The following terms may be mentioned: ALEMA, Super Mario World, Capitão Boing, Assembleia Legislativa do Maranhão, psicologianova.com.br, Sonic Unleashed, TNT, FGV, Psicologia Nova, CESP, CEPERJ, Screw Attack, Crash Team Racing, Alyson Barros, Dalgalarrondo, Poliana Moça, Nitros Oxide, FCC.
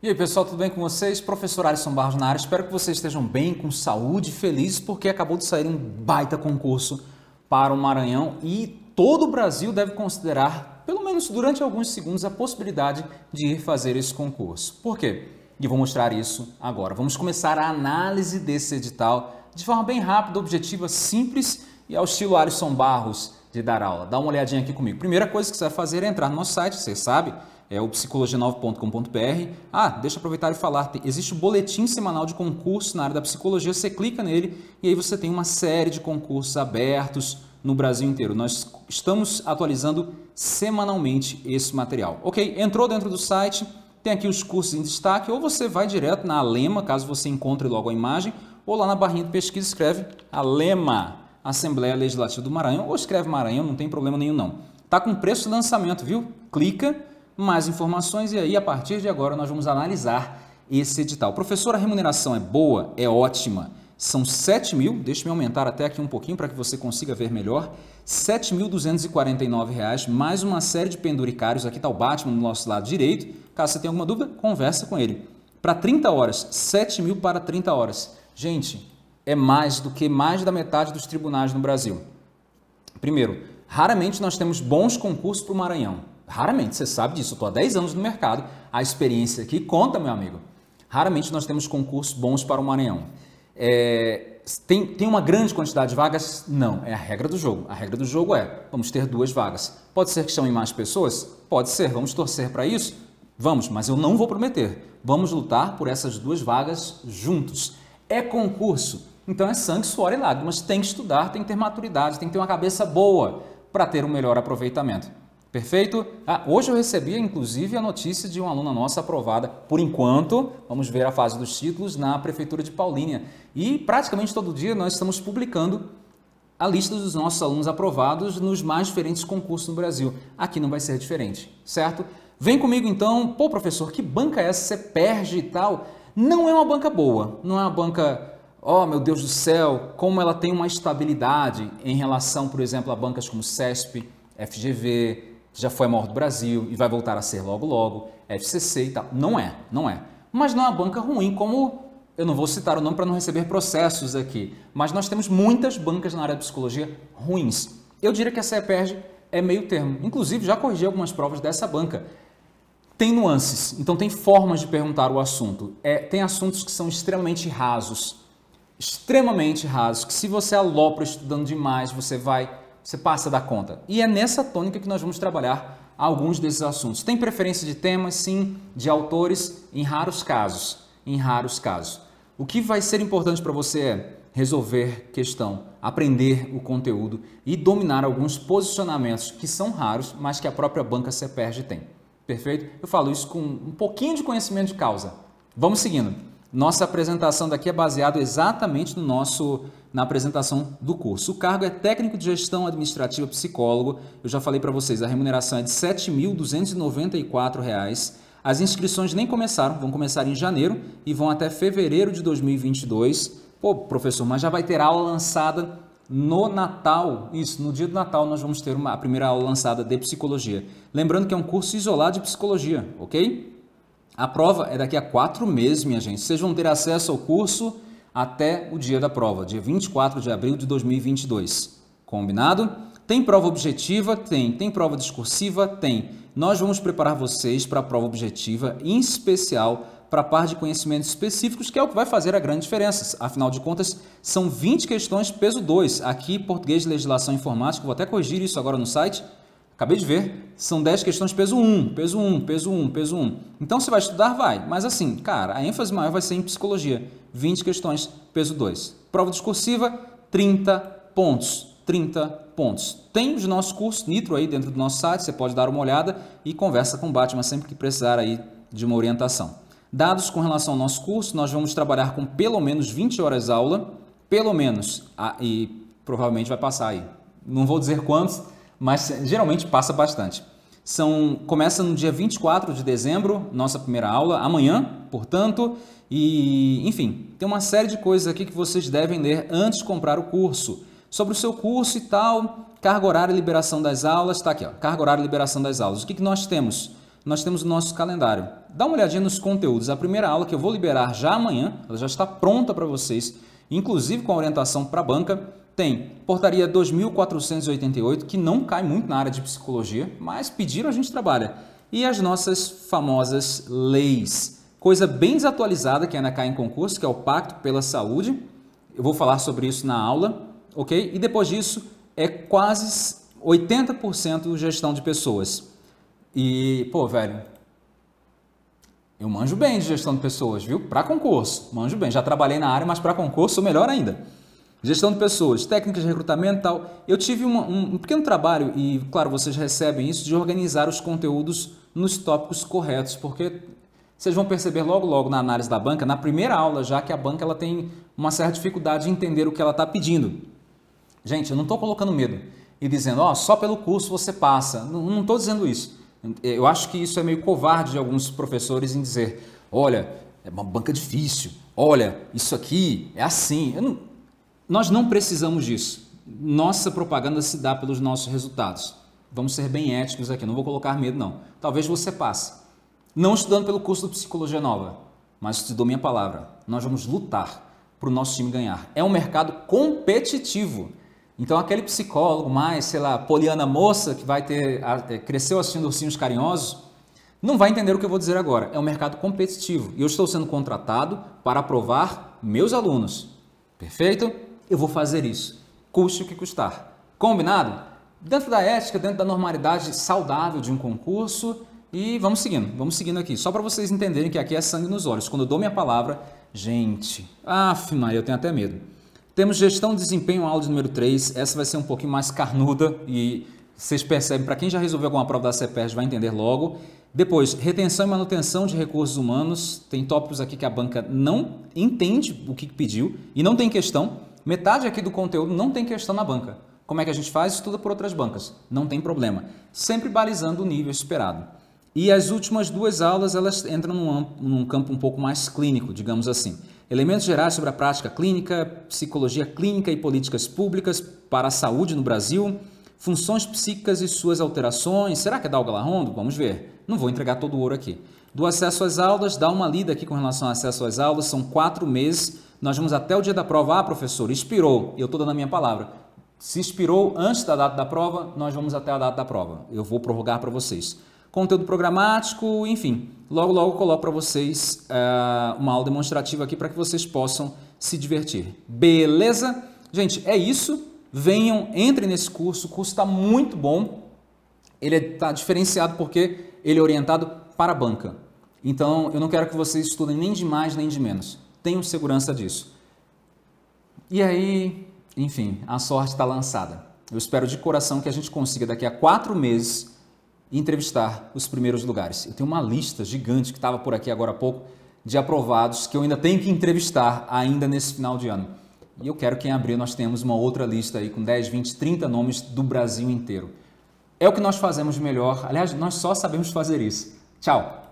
E aí pessoal, tudo bem com vocês? Professor Alyson Barros na área, espero que vocês estejam bem, com saúde, felizes, porque acabou de sair um baita concurso para o Maranhão e todo o Brasil deve considerar, pelo menos durante alguns segundos, a possibilidade de ir fazer esse concurso. Por quê? E vou mostrar isso agora. Vamos começar a análise desse edital de forma bem rápida, objetiva, simples e ao estilo Alyson Barros de dar aula. Dá uma olhadinha aqui comigo. Primeira coisa que você vai fazer é entrar no nosso site, você sabe, é o psicologianova.com.br. Ah, deixa eu aproveitar e falar, existe o boletim semanal de concurso na área da psicologia, você clica nele e aí você tem uma série de concursos abertos no Brasil inteiro. Nós estamos atualizando semanalmente esse material. Ok, entrou dentro do site, tem aqui os cursos em destaque, ou você vai direto na ALEMA, caso você encontre logo a imagem, ou lá na barrinha de pesquisa escreve ALEMA, Assembleia Legislativa do Maranhão, ou escreve Maranhão, não tem problema nenhum não. Tá com preço de lançamento, viu? Clica, mais informações e aí a partir de agora nós vamos analisar esse edital. Professor, a remuneração é boa? É ótima. São 7.000, deixa eu aumentar até aqui um pouquinho para que você consiga ver melhor, R$ 7.249, mais uma série de penduricários, aqui está o Batman no nosso lado direito, caso você tenha alguma dúvida, conversa com ele. Para 30 horas, R$ 7.000 para 30 horas. Gente, é mais do que mais da metade dos tribunais no Brasil. Primeiro, raramente nós temos bons concursos para o Maranhão. Raramente, você sabe disso, eu estou há 10 anos no mercado, a experiência aqui conta, meu amigo. Raramente nós temos concursos bons para o Maranhão. Tem uma grande quantidade de vagas? Não, é a regra do jogo. A regra do jogo é, vamos ter duas vagas. Pode ser que chamem mais pessoas? Pode ser, vamos torcer para isso? Vamos, mas eu não vou prometer. Vamos lutar por essas duas vagas juntos. É concurso, então é sangue, suor e lágrimas. Tem que estudar, tem que ter maturidade, tem que ter uma cabeça boa para ter um melhor aproveitamento. Perfeito? Ah, hoje eu recebi, inclusive, a notícia de uma aluna nossa aprovada, por enquanto, vamos ver a fase dos títulos, na Prefeitura de Paulínia. E praticamente todo dia nós estamos publicando a lista dos nossos alunos aprovados nos mais diferentes concursos no Brasil. Aqui não vai ser diferente, certo? Vem comigo então, pô professor, que banca é essa? CEPERJ e tal? Não é uma banca boa, não é uma banca... Oh, meu Deus do céu, como ela tem uma estabilidade em relação, por exemplo, a bancas como CESP, FGV... já foi a maior do Brasil e vai voltar a ser logo logo, FCC e tal. Não é. Mas não é uma banca ruim, como, eu não vou citar o nome para não receber processos aqui, mas nós temos muitas bancas na área de psicologia ruins. Eu diria que a CEPERJ é meio termo. Inclusive, já corrigi algumas provas dessa banca. Tem nuances, então tem formas de perguntar o assunto. Tem assuntos que são extremamente rasos, que se você alopra estudando demais, você passa da conta. E é nessa tônica que nós vamos trabalhar alguns desses assuntos. Tem preferência de temas, sim, de autores, em raros casos. O que vai ser importante para você é resolver questão, aprender o conteúdo e dominar alguns posicionamentos que são raros, mas que a própria banca CEPERJ tem. Perfeito? Eu falo isso com um pouquinho de conhecimento de causa. Vamos seguindo. Nossa apresentação daqui é baseada exatamente na apresentação do curso. O cargo é técnico de gestão administrativa psicólogo. Eu já falei para vocês, a remuneração é de R$ 7.294. As inscrições nem começaram, vão começar em janeiro e vão até fevereiro de 2022. Pô, professor, mas já vai ter aula lançada no Natal? Isso, no dia do Natal nós vamos ter a primeira aula lançada de psicologia. Lembrando que é um curso isolado de psicologia, ok? A prova é daqui a 4 meses, minha gente. Vocês vão ter acesso ao curso até o dia da prova, dia 24 de abril de 2022. Combinado? Tem prova objetiva? Tem. Tem prova discursiva? Tem. Nós vamos preparar vocês para a prova objetiva, em especial para a parte de conhecimentos específicos, que é o que vai fazer a grande diferença. Afinal de contas, são 20 questões peso 2. Aqui, português, legislação informática, vou até corrigir isso agora no site. Acabei de ver, são 10 questões peso 1. Então, você vai estudar? Vai. Mas assim, cara, a ênfase maior vai ser em psicologia. 20 questões peso 2. Prova discursiva, 30 pontos. Tem os nossos cursos Nitro aí dentro do nosso site, você pode dar uma olhada e conversa com o Batman sempre que precisar aí de uma orientação. Dados com relação ao nosso curso, nós vamos trabalhar com pelo menos 20 horas aula, pelo menos, e provavelmente vai passar aí. Não vou dizer quantos, mas geralmente passa bastante. Começa no dia 24 de dezembro, nossa primeira aula, amanhã, portanto, e enfim, tem uma série de coisas aqui que vocês devem ler antes de comprar o curso. Sobre o seu curso e tal, carga horária e liberação das aulas, está aqui, ó, carga horária e liberação das aulas. O que nós temos? nós temos o nosso calendário. Dá uma olhadinha nos conteúdos. A primeira aula que eu vou liberar já amanhã, ela já está pronta para vocês, inclusive com a orientação para a banca, tem portaria 2488, que não cai muito na área de psicologia, mas pediram, a gente trabalha. E as nossas famosas leis. Coisa bem desatualizada que ainda cai em concurso, que é o Pacto pela Saúde. Eu vou falar sobre isso na aula, ok? E depois disso, é quase 80% gestão de pessoas. E, pô, velho, eu manjo bem de gestão de pessoas, viu? Para concurso, manjo bem. Já trabalhei na área, mas para concurso sou melhor ainda. Gestão de pessoas, técnicas de recrutamento e tal. Eu tive um pequeno trabalho, e claro, vocês recebem isso, de organizar os conteúdos nos tópicos corretos, porque vocês vão perceber logo, logo na análise da banca, na primeira aula já, que a banca ela tem uma certa dificuldade de entender o que ela está pedindo. Gente, eu não estou colocando medo e dizendo, ó, só pelo curso você passa. Não estou dizendo isso. Eu acho que isso é meio covarde de alguns professores em dizer, olha, é uma banca difícil, olha, isso aqui é assim. Nós não precisamos disso. Nossa propaganda se dá pelos nossos resultados. Vamos ser bem éticos aqui, não vou colocar medo não. Talvez você passe, não estudando pelo curso do Psicologia Nova, mas te dou minha palavra, nós vamos lutar para o nosso time ganhar. É um mercado competitivo. Então, aquele psicólogo mais, sei lá, Poliana Moça, que vai ter, cresceu assistindo Ursinhos Carinhosos, não vai entender o que eu vou dizer agora. É um mercado competitivo e eu estou sendo contratado para aprovar meus alunos. Perfeito? Eu vou fazer isso, custe o que custar. Combinado? Dentro da ética, dentro da normalidade saudável de um concurso, e vamos seguindo aqui. Só para vocês entenderem que aqui é sangue nos olhos. Quando eu dou minha palavra, gente, eu tenho até medo. Temos gestão de desempenho, aula de número 3, essa vai ser um pouquinho mais carnuda e vocês percebem, para quem já resolveu alguma prova da CEPERJ vai entender logo. Depois, retenção e manutenção de recursos humanos, tem tópicos aqui que a banca não entende o que pediu e não tem questão, metade aqui do conteúdo não tem questão na banca. Como é que a gente faz? Estuda por outras bancas, não tem problema, sempre balizando o nível esperado. E as últimas duas aulas, elas entram num campo um pouco mais clínico, digamos assim. Elementos gerais sobre a prática clínica, psicologia clínica e políticas públicas para a saúde no Brasil, funções psíquicas e suas alterações, será que é Dalgalarrondo? Vamos ver, não vou entregar todo o ouro aqui. Do acesso às aulas, dá uma lida aqui com relação ao acesso às aulas, são 4 meses, nós vamos até o dia da prova. Ah, professor, inspirou, eu estou dando a minha palavra, se inspirou antes da data da prova, nós vamos até a data da prova, eu vou prorrogar para vocês. Conteúdo programático, enfim, logo, logo coloco para vocês uma aula demonstrativa aqui para que vocês possam se divertir. Beleza? Gente, é isso. Venham, entrem nesse curso. O curso está muito bom. Ele está diferenciado porque ele é orientado para a banca. Então, eu não quero que vocês estudem nem de mais, nem de menos. Tenham segurança disso. E aí, enfim, a sorte está lançada. Eu espero de coração que a gente consiga daqui a 4 meses... e entrevistar os primeiros lugares. Eu tenho uma lista gigante que estava por aqui agora há pouco de aprovados que eu ainda tenho que entrevistar ainda nesse final de ano. E eu quero que em abril nós tenhamos uma outra lista aí com 10, 20, 30 nomes do Brasil inteiro. É o que nós fazemos melhor. Aliás, nós só sabemos fazer isso. Tchau!